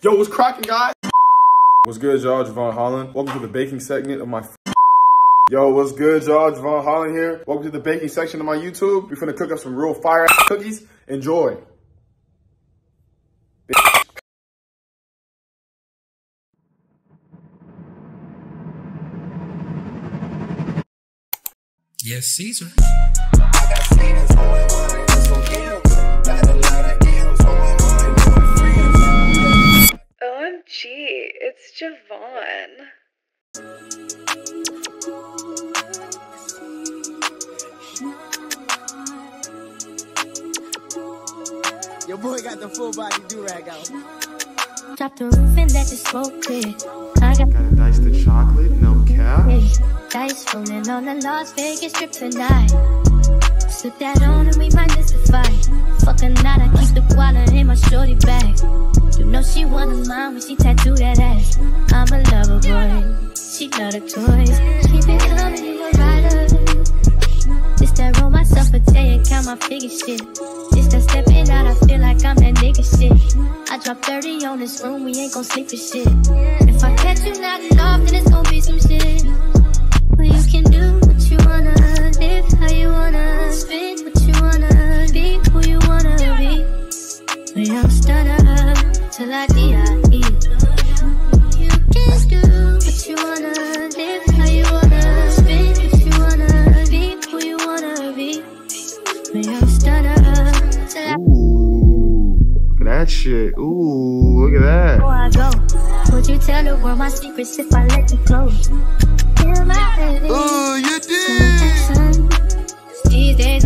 Yo, what's cracking, guys? What's good, y'all? Jevon Holland. Welcome to the baking segment of my Yo, what's good, y'all? Jevon Holland here. Welcome to the baking section of my YouTube. We're finna cook up some real fire ass cookies. Enjoy. Yes, Caesar. OMG, it's Jevon. Your boy got the full body do-rag out. Drop the roof and let it smoke it. I gotta dice the chocolate, no cap. Dice rolling on the Las Vegas strip tonight. Slip that on and we might miss the fight. Fuck a night, I keep the wallet in my shorty bag. You know she wanna mine when she tattoo that ass. I'm a lover boy, she love the toys. Keep it coming in the rider. Just that roll myself a day and count my figure shit. Just that stepping out, I feel like I'm that nigga shit. I drop 30 on this room, we ain't gon' sleep for shit. And if I catch you not in love, then it's gon' be some shit. Well, you can do what you wanna, live how you wanna, spend what you wanna, be who you wanna be. We don't stutter till I D.I.E. You can do what you wanna, live how you wanna, spend what you wanna, be who you wanna be. We don't stutter till I. Ooh, look at that shit. Ooh, look at that. Before I go, would you tell the world my secrets if I let you close? Oh, you did. These days,